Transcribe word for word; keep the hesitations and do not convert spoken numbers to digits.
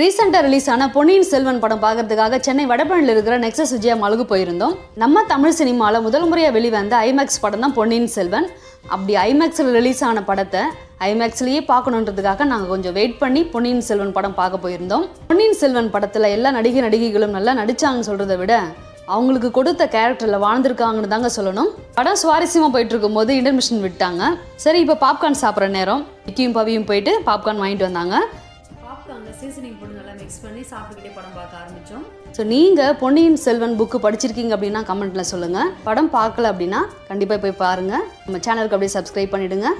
ரீசெண்டாக ரிலீஸ் ஆன பொன்னியின் செல்வன் படம் பார்க்கறதுக்காக சென்னை வடபழனியில் இருக்கிற நெக்ஸஸ் விஜயா மாலுக்கு போயிருந்தோம். நம்ம தமிழ் சினிமாவில் முதல் முறையாக வெளிவந்த ஐமேக்ஸ் படம் தான் பொன்னியின் செல்வன். அப்படி ஐமேக்ஸில் ரிலீஸ் ஆன படத்தை ஐமேக்ஸ்லேயே பார்க்கணுன்றதுக்காக நாங்கள் கொஞ்சம் வெயிட் பண்ணி பொன்னியின் செல்வன் படம் பார்க்க போயிருந்தோம். பொன்னியின் செல்வன் படத்தில் எல்லா நடிகை நடிகைகளும் நல்லா நடித்தாங்கன்னு சொல்கிறத விட அவங்களுக்கு கொடுத்த கேரக்டரில் வாழ்ந்திருக்காங்கன்னு தாங்க சொல்லணும். படம் சுவாரஸ்யமாக போயிட்டு இருக்கும்போது இன்டர்மிஷன் விட்டாங்க. சரி, இப்போ பாப்கார்ன் சாப்பிட்ற நேரம். விக்கியும் பவியும் போயிட்டு பாப்கார்ன் வாங்கிட்டு வந்தாங்க. பாப்கார்ன் சீசனிங் போட்டு நல்லா மிக்ஸ் பண்ணி சாப்பிட்டுக்கிட்டே படம் பார்க்க ஆரம்பித்தோம். ஸோ நீங்கள் பொன்னியின் செல்வன் புக்கு படிச்சிருக்கீங்க அப்படின்னா கமெண்ட்டில் சொல்லுங்கள். படம் பார்க்கல அப்படின்னா கண்டிப்பாக போய் பாருங்கள். நம்ம சேனலுக்கு அப்படியே சப்ஸ்கிரைப் பண்ணிவிடுங்க.